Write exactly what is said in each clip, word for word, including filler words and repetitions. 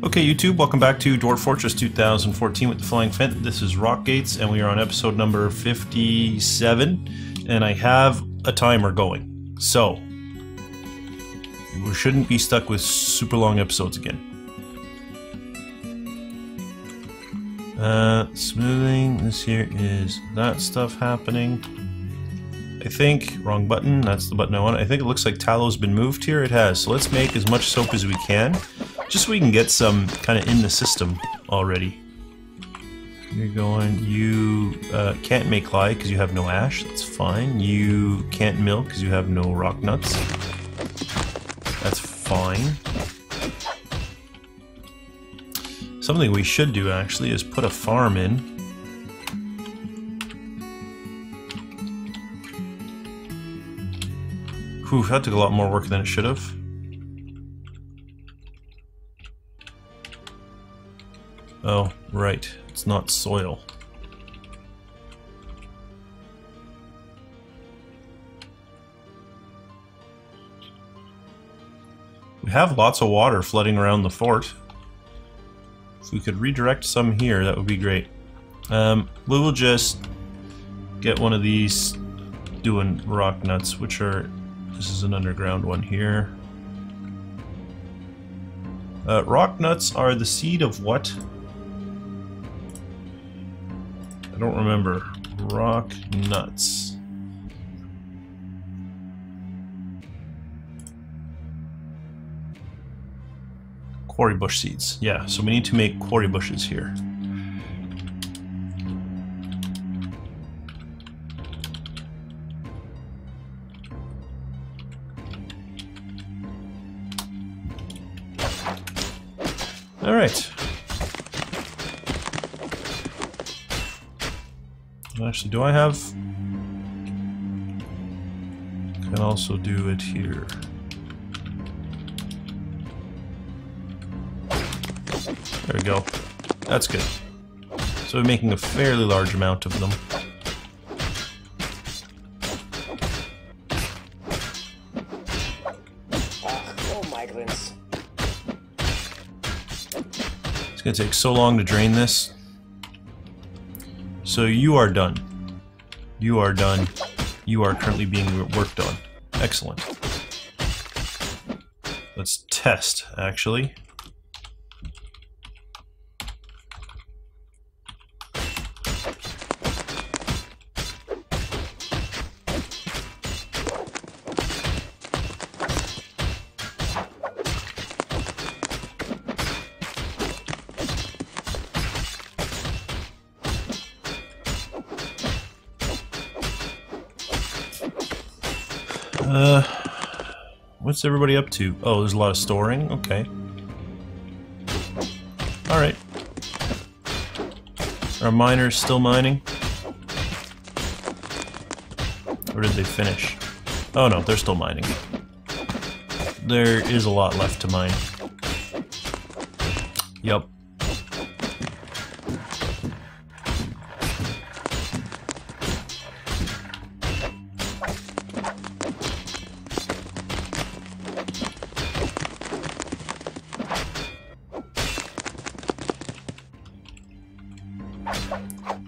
Okay, YouTube, welcome back to Dwarf Fortress two thousand fourteen with the Flying Fent. This is Rock Gates, and we are on episode number fifty-seven, and I have a timer going. So, we shouldn't be stuck with super long episodes again. Uh, smoothing, this here is that stuff happening. I think, wrong button, that's the button I want. I think it looks like tallow's been moved here. It has, so let's make as much soap as we can. Just so we can get some kind of in the system already. You're going, you uh, can't make lye because you have no ash, that's fine. You can't milk because you have no rock nuts. That's fine. Something we should do actually is put a farm in. Whew, that took a lot more work than it should have. Oh, right. It's not soil. We have lots of water flooding around the fort. If we could redirect some here, that would be great. Um, we will just get one of these doing rock nuts, which are... This is an underground one here. Uh, rock nuts are the seed of what? I don't remember. Rock nuts. Quarry bush seeds. Yeah, so we need to make quarry bushes here. All right. Actually, do I have? Can also do it here. There we go. That's good. So we're making a fairly large amount of them. It's gonna take so long to drain this. So you are done. You are done. You are currently being worked on. Excellent. Let's test, actually. Uh, what's everybody up to? Oh, there's a lot of storing? Okay. Alright. Are miners still mining? Or did they finish? Oh no, they're still mining. There is a lot left to mine. Yep.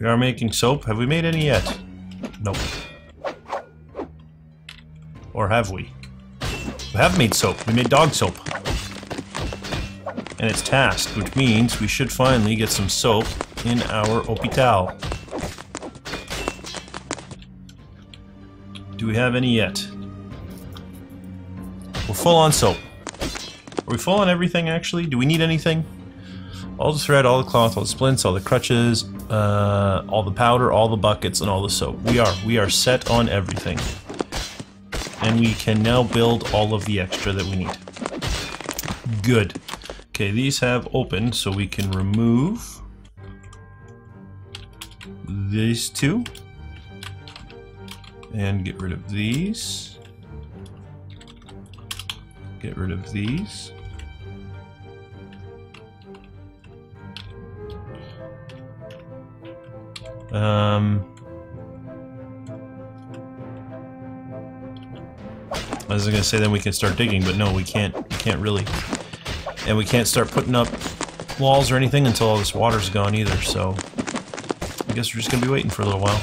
We are making soap. Have we made any yet? Nope. Or have we? We have made soap. We made dog soap. And it's tasked, which means we should finally get some soap in our hospital. Do we have any yet? We're full on soap. Are we full on everything, actually? Do we need anything? All the thread, all the cloth, all the splints, all the crutches, uh, all the powder, all the buckets, and all the soap. We are, we are set on everything. And we can now build all of the extra that we need. Good. Okay, these have opened, so we can remove these two. And get rid of these. Get rid of these. Um, I was gonna say then we can start digging, but no, we can't. We can't really. And we can't start putting up walls or anything until all this water's gone either, so I guess we're just gonna be waiting for a little while.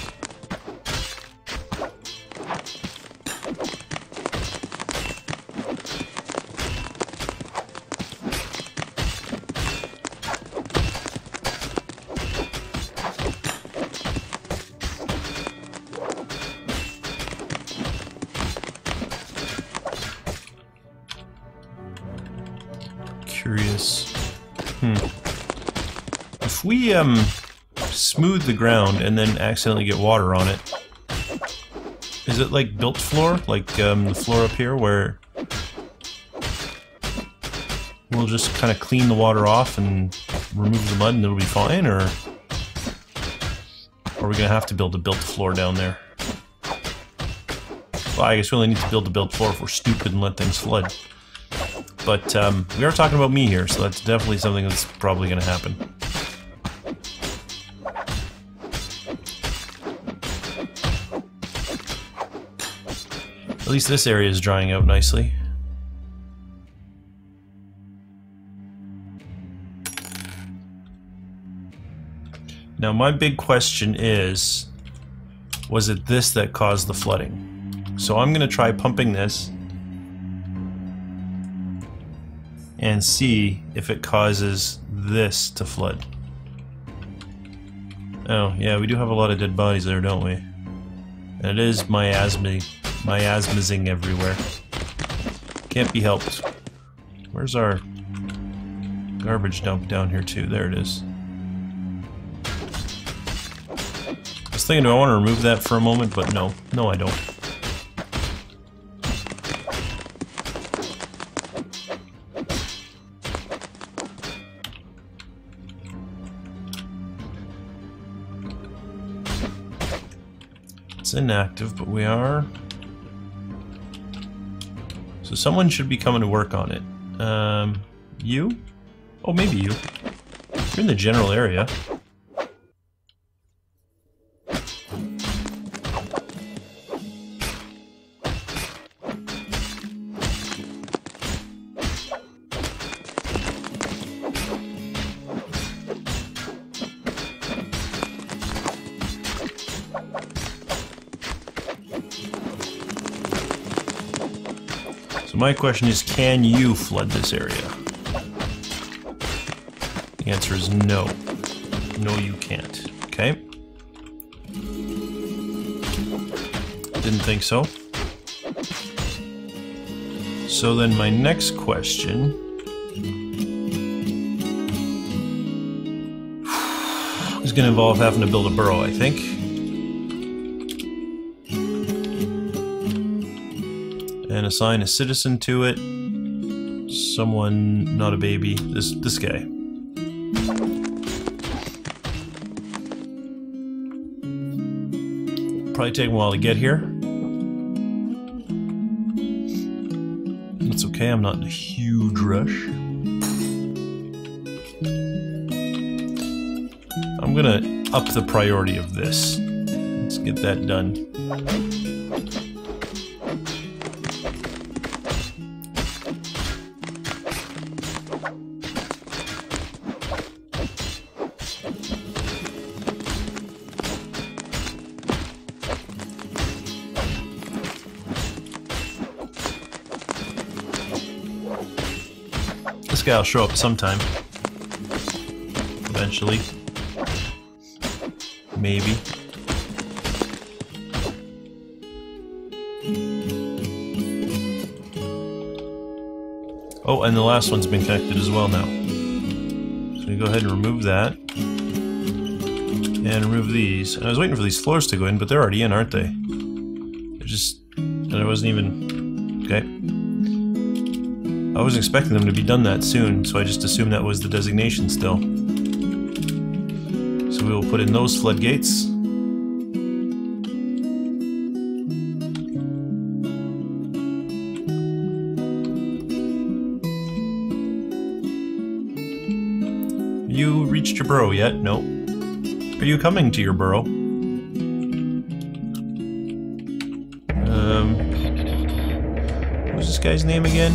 Curious. Hmm. If we um smooth the ground and then accidentally get water on it, is it like built floor, like um, the floor up here, where we'll just kind of clean the water off and remove the mud and it'll be fine, or are we gonna have to build a built floor down there? Well, I guess we only need to build a built floor if we're stupid and let things flood. But um, we are talking about me here, so that's definitely something that's probably going to happen. At least this area is drying out nicely. Now my big question is, was it this that caused the flooding? So I'm going to try pumping this and see if it causes this to flood. Oh, yeah, we do have a lot of dead bodies there, don't we? And it is miasma, miasmazing everywhere. Can't be helped. Where's our garbage dump down here, too? There it is. I was thinking, do I want to remove that for a moment? But no. No, I don't. It's inactive, but we are. So someone should be coming to work on it. Um, you? Oh, maybe you. You're in the general area. My question is, can you flood this area? The answer is no. No, you can't. Okay. Didn't think so. So then my next question... is going to involve having to build a burrow, I think. And assign a citizen to it. Someone, not a baby. This this guy. Probably take a while to get here. That's okay, I'm not in a huge rush. I'm gonna up the priority of this. Let's get that done. This guy will show up sometime. Eventually. Maybe. Oh, and the last one's been connected as well now. So we go ahead and remove that. And remove these. And I was waiting for these floors to go in, but they're already in, aren't they? They're just... and I wasn't even... okay. I wasn't expecting them to be done that soon, so I just assumed that was the designation still. So we will put in those floodgates. You reached your burrow yet? No. Are you coming to your burrow? Um, what was this guy's name again?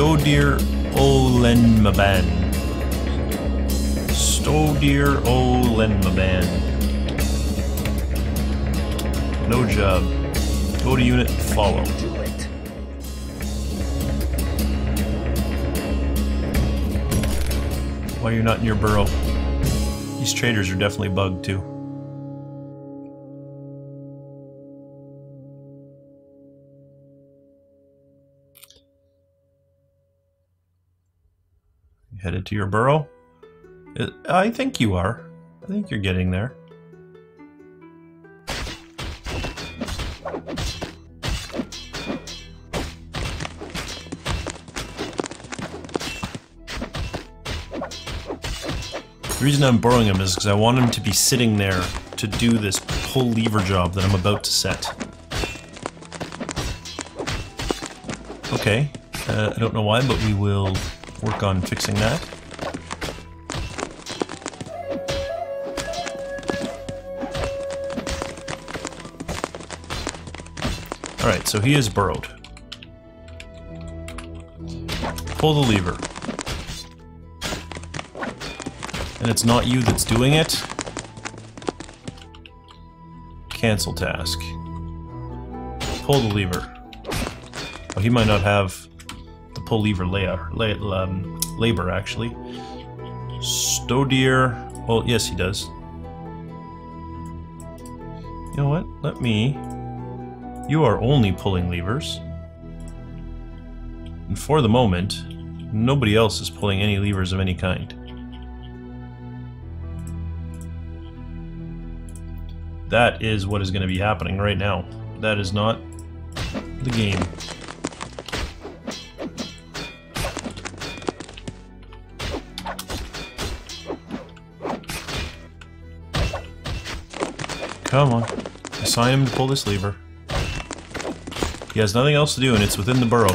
Stodir Olinmaban. Stodir Olinmaban. No job. Go to unit, follow. Do it. Why are you not in your burrow? These traders are definitely bugged too. Headed to your burrow? I think you are. I think you're getting there. The reason I'm borrowing him is because I want him to be sitting there to do this pull lever job that I'm about to set. Okay. Uh, I don't know why, but we will work on fixing that. Alright, so he is burrowed. Pull the lever. And it's not you that's doing it. Cancel task. Pull the lever. Oh, he might not have the pull lever layer, lay, um, labor, actually. Stodir. Well, yes, he does. You know what? Let me... You are only pulling levers. And for the moment, nobody else is pulling any levers of any kind. That is what is going to be happening right now. That is not the game. Come on. Assign him to pull this lever. He has nothing else to do, and it's within the burrow.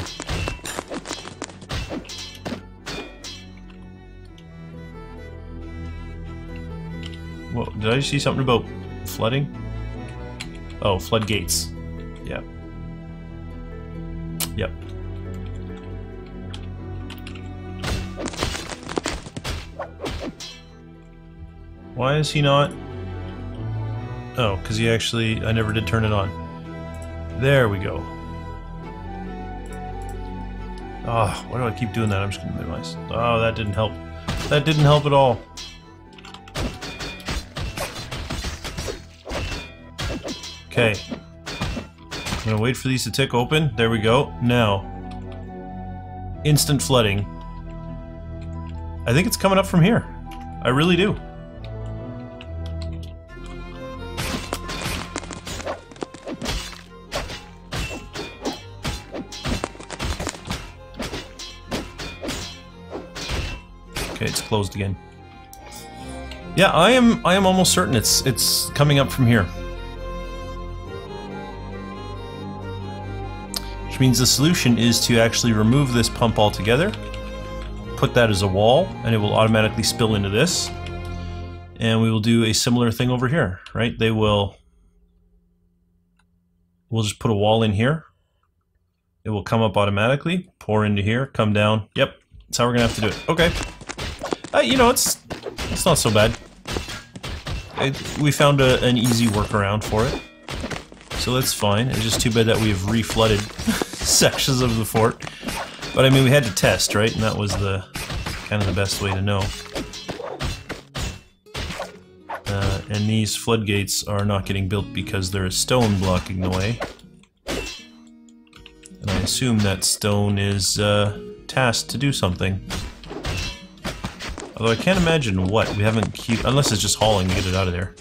Whoa, did I see something about... flooding? Oh, floodgates. Yep. Yep. Why is he not? Oh, because he actually... I never did turn it on. There we go. Oh, why do I keep doing that? I'm just going to minimize. Oh, that didn't help. That didn't help at all. Okay, I'm gonna wait for these to tick open. There we go. Now, instant flooding. I think it's coming up from here. I really do. Okay, it's closed again. Yeah, I am. I am almost certain it's it's coming up from here. Which means the solution is to actually remove this pump altogether, put that as a wall, and it will automatically spill into this. And we will do a similar thing over here, right? They will... We'll just put a wall in here. It will come up automatically, pour into here, come down. Yep, that's how we're gonna have to do it. Okay. Uh, you know, it's it's not so bad. It, we found a, an easy workaround for it. So that's fine. It's just too bad that we've reflooded sections of the fort. But I mean, we had to test, right? And that was the kind of the best way to know. Uh, and these floodgates are not getting built because there is stone blocking the way. And I assume that stone is uh, tasked to do something. Although I can't imagine what. We haven't queued, unless it's just hauling to get it out of there.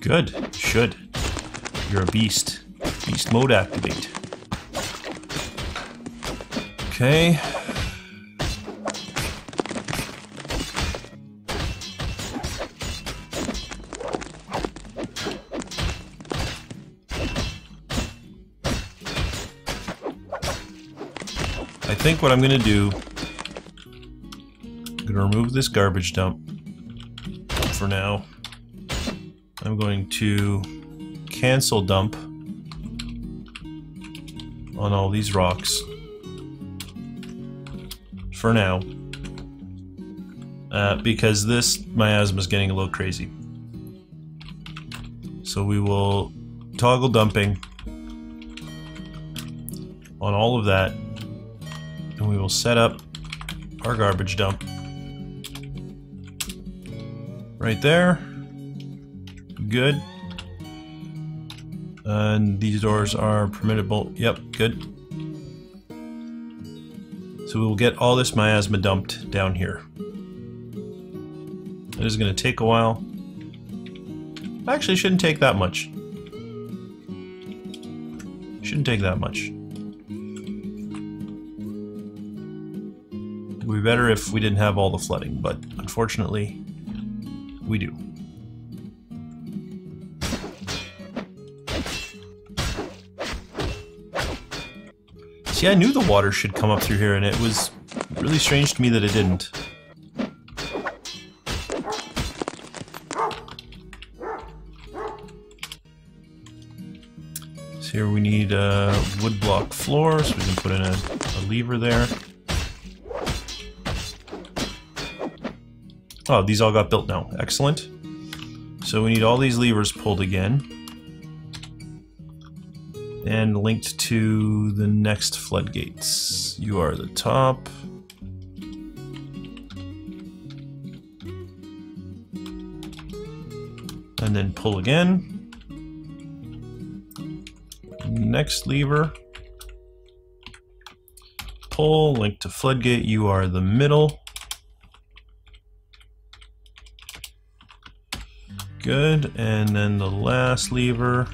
Good. Should. You're a beast. Beast mode activate. Okay. I think what I'm gonna do can remove this garbage dump for now. I'm going to cancel dump on all these rocks for now, uh, because this miasma is getting a little crazy. So we will toggle dumping on all of that, and we will set up our garbage dump right there. Good. And these doors are permittable. Yep, good. So we will get all this miasma dumped down here. It is going to take a while. Actually, it shouldn't take that much. Shouldn't take that much. It would be better if we didn't have all the flooding, but unfortunately, we do. See, I knew the water should come up through here, and it was really strange to me that it didn't. Here we need a wood block floor, so we can put in a, a lever there. Oh, these all got built now. Excellent. So we need all these levers pulled again. And linked to the next floodgates. You are the top. And then pull again. Next lever, pull, link to floodgate, you are the middle. Good, and then the last lever,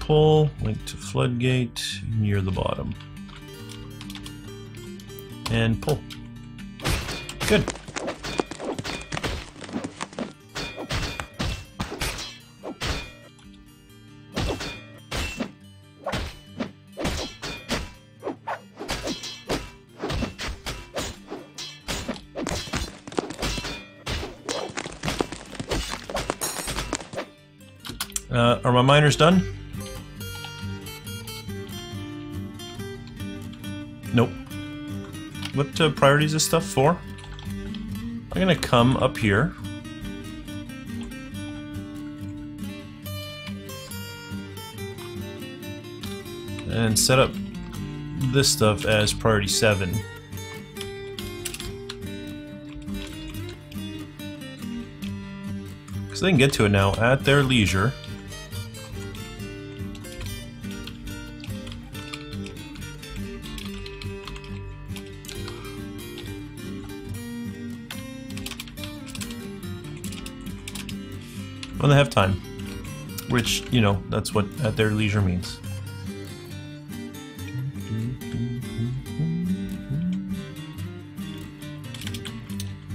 pull, link to floodgate, near the bottom. And pull. Good. Uh, are my miners done? Nope. What uh, priority is this stuff for? I'm gonna come up here. And set up this stuff as priority seven. Because they can get to it now at their leisure. When they have time, which, you know, that's what at their leisure means.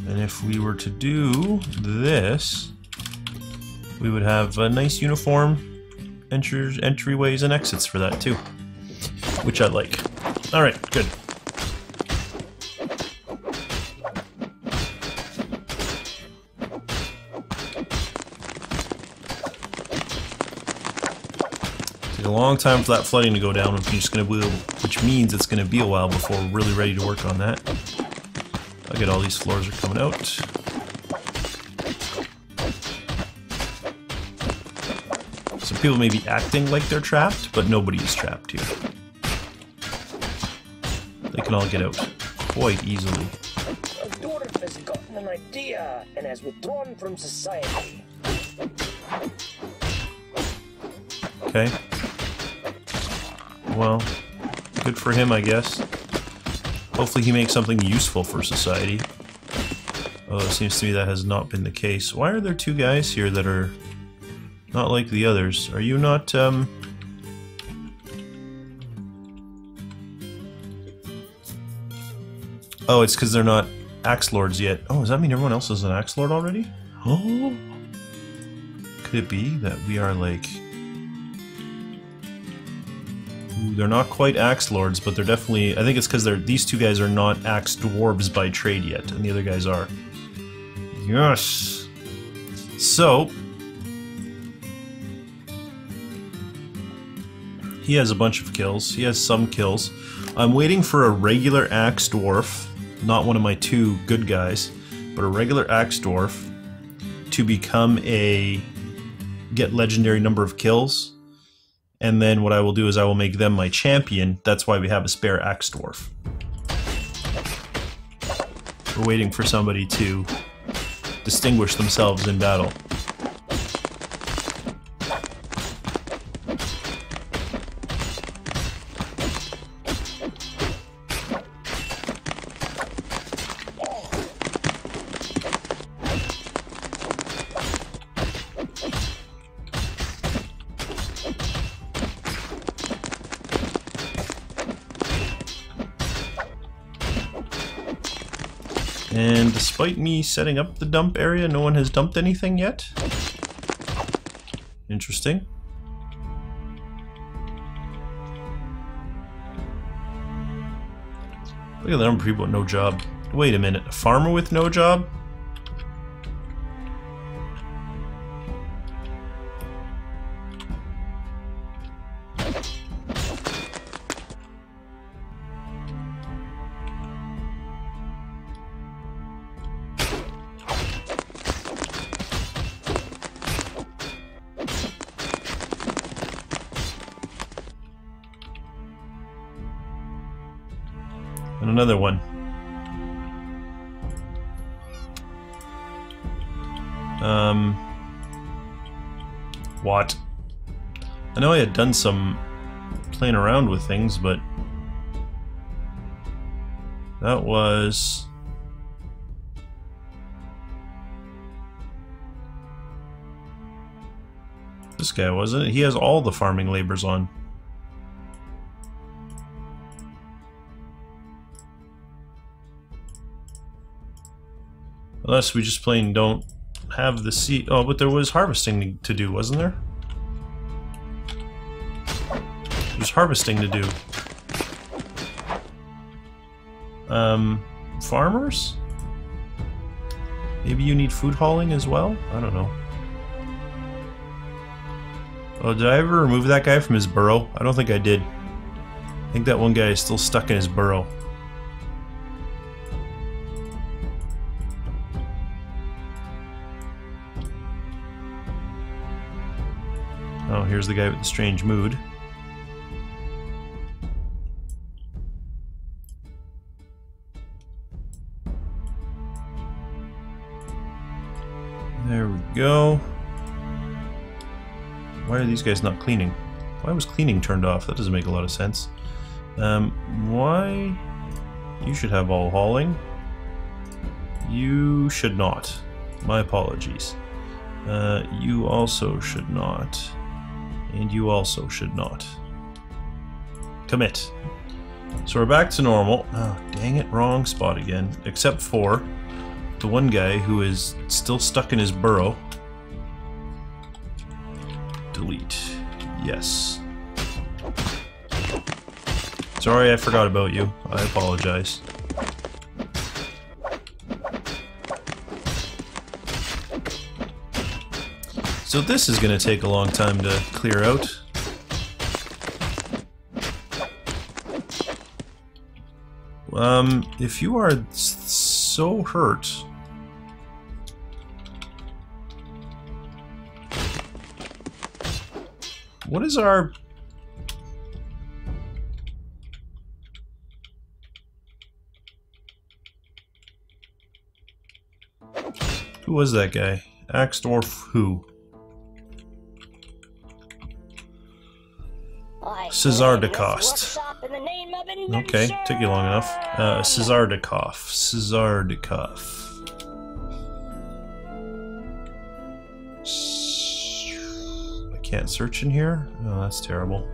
And if we were to do this, we would have a nice uniform entry, entryways and exits for that too, which I like. All right, good. Long time for that flooding to go down, which, just gonna be, which means it's going to be a while before we're really ready to work on that. I'll get all these floors are coming out. Some people may be acting like they're trapped, but nobody is trapped here. They can all get out quite easily. A daughter has gotten an idea and has withdrawn from society. Okay. Well, good for him, I guess. Hopefully he makes something useful for society. Oh, it seems to me that has not been the case. Why are there two guys here that are not like the others? Are you not, um... oh, it's because they're not axe lords yet. Oh, does that mean everyone else is an axe lord already? Oh, could it be that we are like... they're not quite axe lords, but they're definitely, I think it's because they're these two guys are not axe dwarves by trade yet, and the other guys are. Yes. So he has a bunch of kills. He has some kills. I'm waiting for a regular axe dwarf, not one of my two good guys, but a regular axe dwarf to become a get legendary number of kills. And then what I will do is I will make them my champion. That's why we have a spare axe dwarf. We're waiting for somebody to distinguish themselves in battle. And despite me setting up the dump area, no one has dumped anything yet. Interesting. Look at the number of people with no job. Wait a minute, a farmer with no job? And another one. Um, what? I know I had done some playing around with things, but that was this guy, wasn't it? He has all the farming labors on. Unless we just plain don't have the seed. Oh, but there was harvesting to do, wasn't there? There's harvesting to do. Um, farmers? Maybe you need food hauling as well? I don't know. Oh, did I ever remove that guy from his burrow? I don't think I did. I think that one guy is still stuck in his burrow. Oh, here's the guy with the strange mood. There we go. Why are these guys not cleaning? Why was cleaning turned off? That doesn't make a lot of sense. Um, why? You should have all hauling. You should not. My apologies. Uh, you also should not. And you also should not. Commit. So we're back to normal. Oh, dang it, wrong spot again. Except for the one guy who is still stuck in his burrow. Delete. Yes. Sorry, I forgot about you. I apologize. So this is going to take a long time to clear out. Um, if you are so hurt, what is our who was that guy? Axe dwarf who? Cesar de Kost. Okay, took you long enough. Uh, Cesar de Kost. Cesar de Kost. I can't search in here? Oh, that's terrible.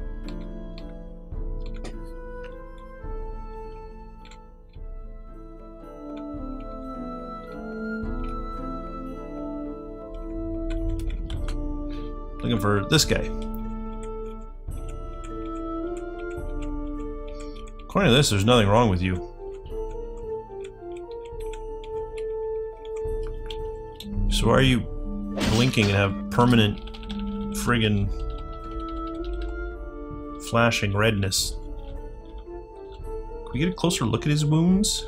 Looking for this guy. According to this, there's nothing wrong with you. So why are you blinking and have permanent friggin' flashing redness? Can we get a closer look at his wounds?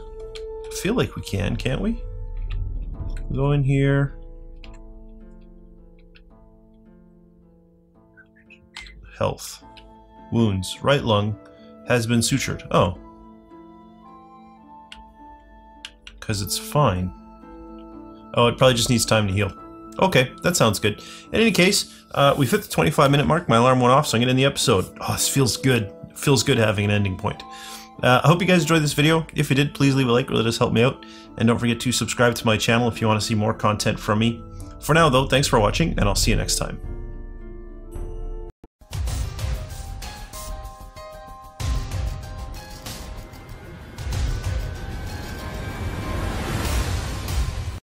I feel like we can, can't we? Go in here. Health. Wounds. Right lung has been sutured. Oh. Because it's fine. Oh, it probably just needs time to heal. Okay, that sounds good. In any case, uh, we've hit the twenty-five minute mark. My alarm went off, so I'm going to end the episode. Oh, this feels good. It feels good having an ending point. Uh, I hope you guys enjoyed this video. If you did, please leave a like. It really does help me out. And don't forget to subscribe to my channel if you want to see more content from me. For now, though, thanks for watching, and I'll see you next time.